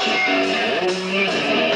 Let's go!